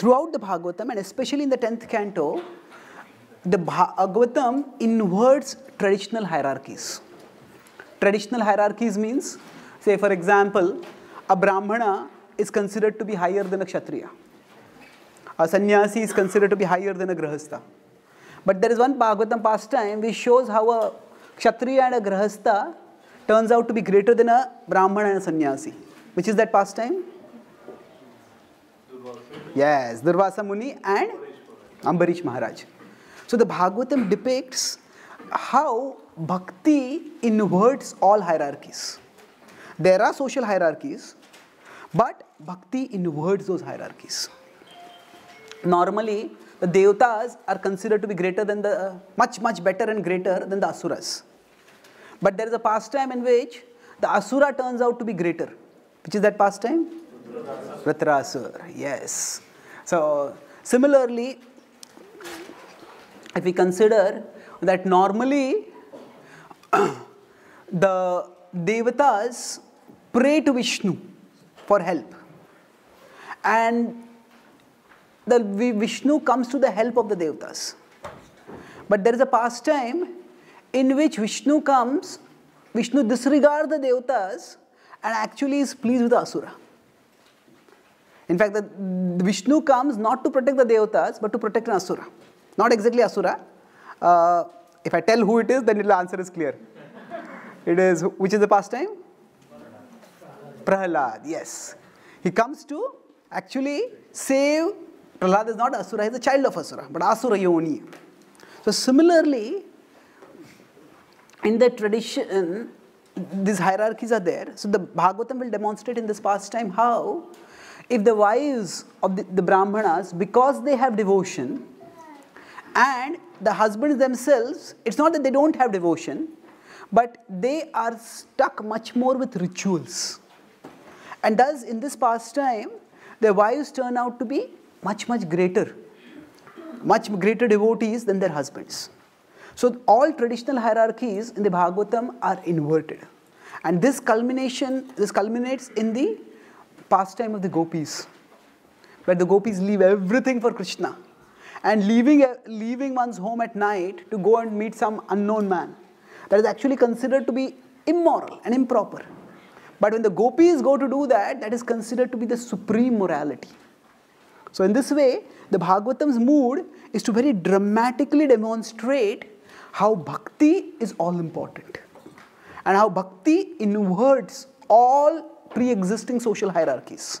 throughout the Bhagavatam, and especially in the 10th canto, the Bhagavatam inverts traditional hierarchies. Traditional hierarchies means, say for example, a Brahmana is considered to be higher than a Kshatriya. A Sanyasi is considered to be higher than a Grahasta. But there is one Bhagavatam pastime which shows how a Kshatriya and a Grahasta turns out to be greater than a Brahmana and a Sanyasi. Which is that pastime? Durvasa. Yes, Durvasa Muni and Ambarish Maharaj. So the Bhagavatam depicts how Bhakti inverts all hierarchies. There are social hierarchies, but Bhakti inverts those hierarchies. Normally, the devatas are considered to be greater than the, much better and greater than the asuras. But there is a pastime in which the asura turns out to be greater. Which is that pastime? Ritarasur. Yes. So, similarly, if we consider that normally the devatas pray to Vishnu for help. And the Vishnu comes to the help of the devatas. But there is a pastime in which Vishnu comes, Vishnu disregards the devatas and actually is pleased with the asura. In fact, the Vishnu comes not to protect the devatas but to protect an asura. Not exactly asura. If I tell who it is, then the answer is clear. It is, which is the pastime? Prahlad, yes. He comes to actually save. Prahlad is not asura, he is a child of asura, but asura yoni. So similarly, in the tradition, these hierarchies are there. So the Bhagavatam will demonstrate in this pastime how if the wives of the Brahmanas, because they have devotion, and the husbands themselves, it's not that they don't have devotion, but they are stuck much more with rituals. And thus in this pastime, their wives turn out to be much greater devotees than their husbands. So all traditional hierarchies in the Bhagavatam are inverted. And this culminates in the pastime of the gopis, where the gopis leave everything for Krishna. And leaving one's home at night to go and meet some unknown man, that is actually considered to be immoral and improper. But when the gopis go to do that, that is considered to be the supreme morality. So in this way, the Bhagavatam's mood is to very dramatically demonstrate how Bhakti is all-important and how Bhakti inverts all pre-existing social hierarchies.